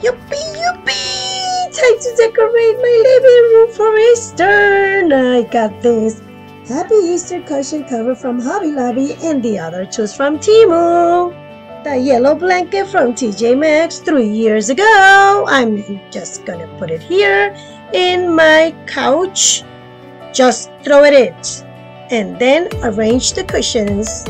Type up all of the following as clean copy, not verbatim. Yippee, yippee! Time to decorate my living room for Easter! I got this Happy Easter cushion cover from Hobby Lobby and the other choose from Temu. The yellow blanket from TJ Maxx 3 years ago. I'm just gonna put it here in my couch. Just throw it in and then arrange the cushions.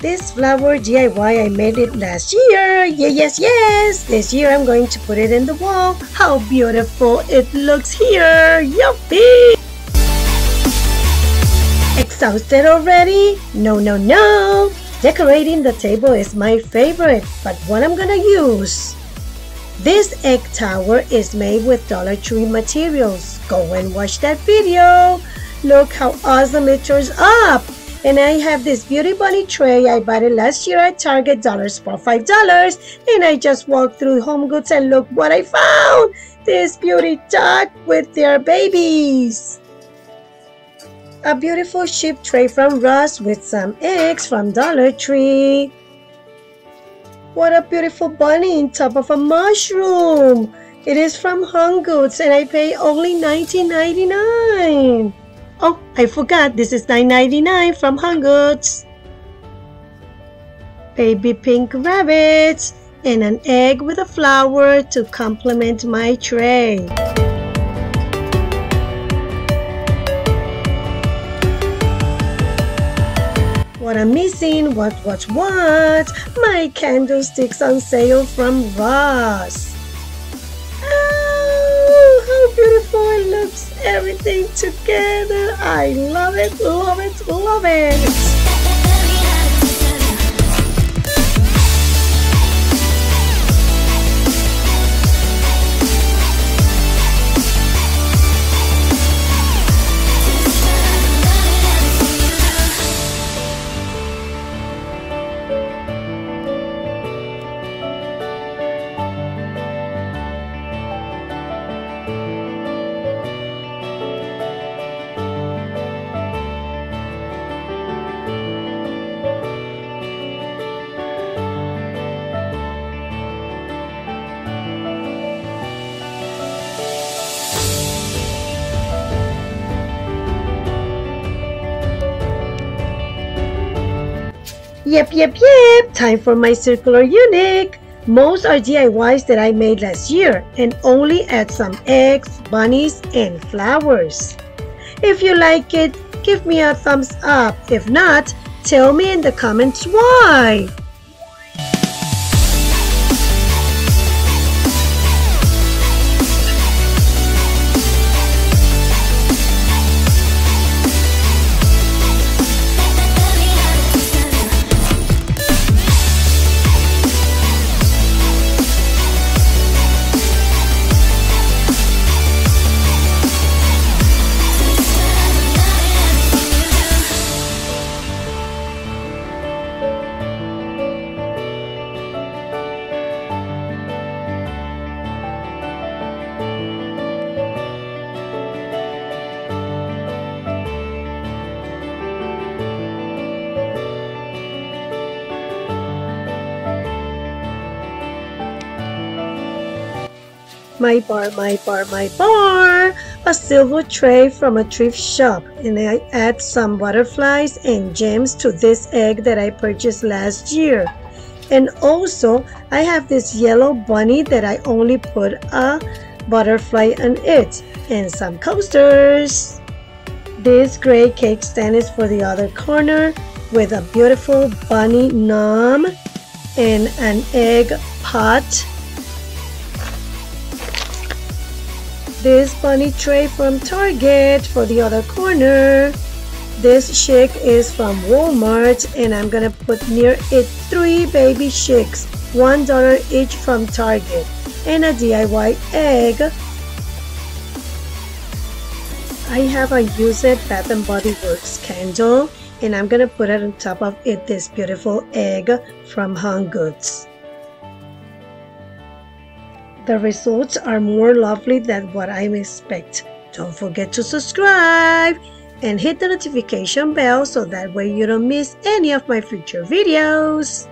This flower DIY, I made it last year. Yes. This year I'm going to put it in the wall. How beautiful it looks here. Yuppie! Exhausted already? No. Decorating the table is my favorite, but what I'm gonna use? This egg tower is made with Dollar Tree materials. Go and watch that video. Look how awesome it turns up. And I have this beauty bunny tray. I bought it last year at Target, dollars for $5. And I just walked through Home Goods and look what I found. This beauty dog with their babies. A beautiful sheep tray from Ross with some eggs from Dollar Tree. What a beautiful bunny on top of a mushroom. It is from Home Goods and I pay only $19.99. Oh, I forgot, this is $9.99 from Home Goods. Baby pink rabbits and an egg with a flower to complement my tray. What I'm missing, what? My candlesticks on sale from Ross. Oh, how beautiful it looks, everything together. I love it, love it. Yep, time for my circular unique. Most are DIYs that I made last year and only add some eggs, bunnies, and flowers. If you like it, give me a thumbs up. If not, tell me in the comments why. My bar, a silver tray from a thrift shop, and I add some butterflies and gems to this egg that I purchased last year. And also I have this yellow bunny that I only put a butterfly on it and some coasters. This gray cake stand is for the other corner with a beautiful bunny nom and an egg pot. This bunny tray from Target for the other corner. This chick is from Walmart and I'm gonna put near it 3 baby chicks, $1 each from Target, and a DIY egg. I have a used Bath and Body Works candle and I'm gonna put it on top of it, this beautiful egg from Home Goods. The results are more lovely than what I expect. Don't forget to subscribe and hit the notification bell so that way you don't miss any of my future videos.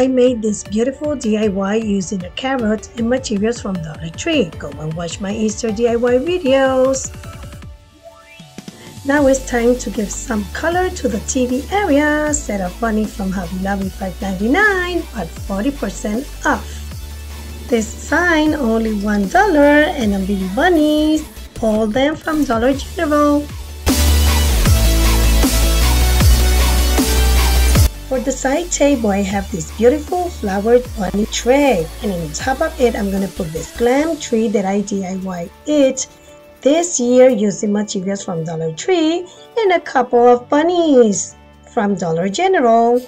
I made this beautiful DIY using a carrot and materials from Dollar Tree. Go and watch my Easter DIY videos. Now it's time to give some color to the TV area. Set of bunny from Hobby Lobby $5.99 at 40% off. This sign only $1 and a baby bunnies. All them from Dollar General. For the side table, I have this beautiful flowered bunny tray, and on top of it, I'm gonna put this glam tree that I DIY it this year using materials from Dollar Tree and a couple of bunnies from Dollar General.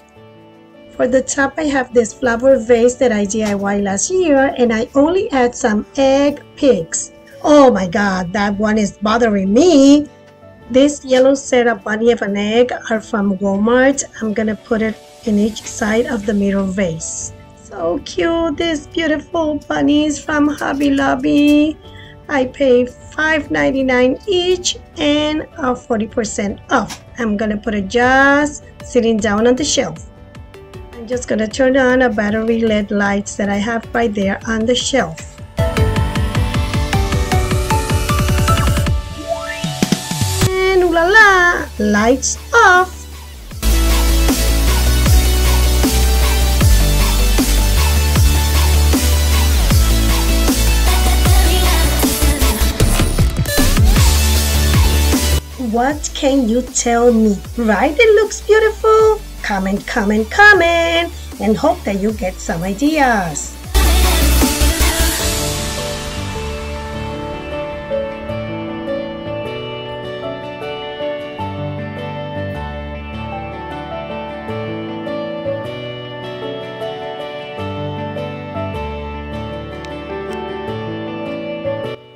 For the top, I have this flower vase that I DIY last year, and I only add some egg pigs. Oh my god, that one is bothering me. This yellow set of bunny of an egg are from Walmart. I'm gonna put it in each side of the mirror vase. So cute, these beautiful bunnies from Hobby Lobby. I paid $5.99 each and a 40% off. I'm gonna put it just sitting down on the shelf. I'm just gonna turn on a battery LED lights that I have right there on the shelf. La la, lights off. What can you tell me? Right? It looks beautiful. Comment, and hope that you get some ideas.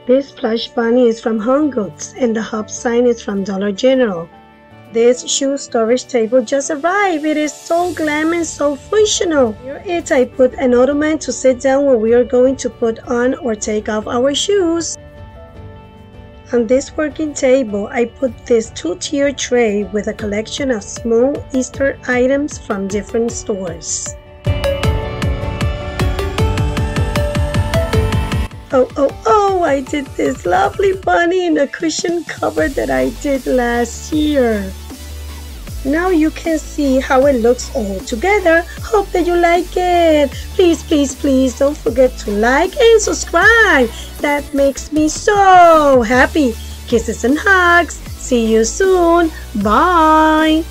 This plush bunny is from Home Goods and the hub sign is from Dollar General. This shoe storage table just arrived. It is so glam and so functional. Here it, I put an ottoman to sit down when we are going to put on or take off our shoes. On this working table, I put this two-tier tray with a collection of small Easter items from different stores. I did this lovely bunny in a cushion cover that I did last year. Now you can see how it looks all together. Hope that you like it. Please don't forget to like and subscribe. That makes me so happy. Kisses and hugs. See you soon. Bye.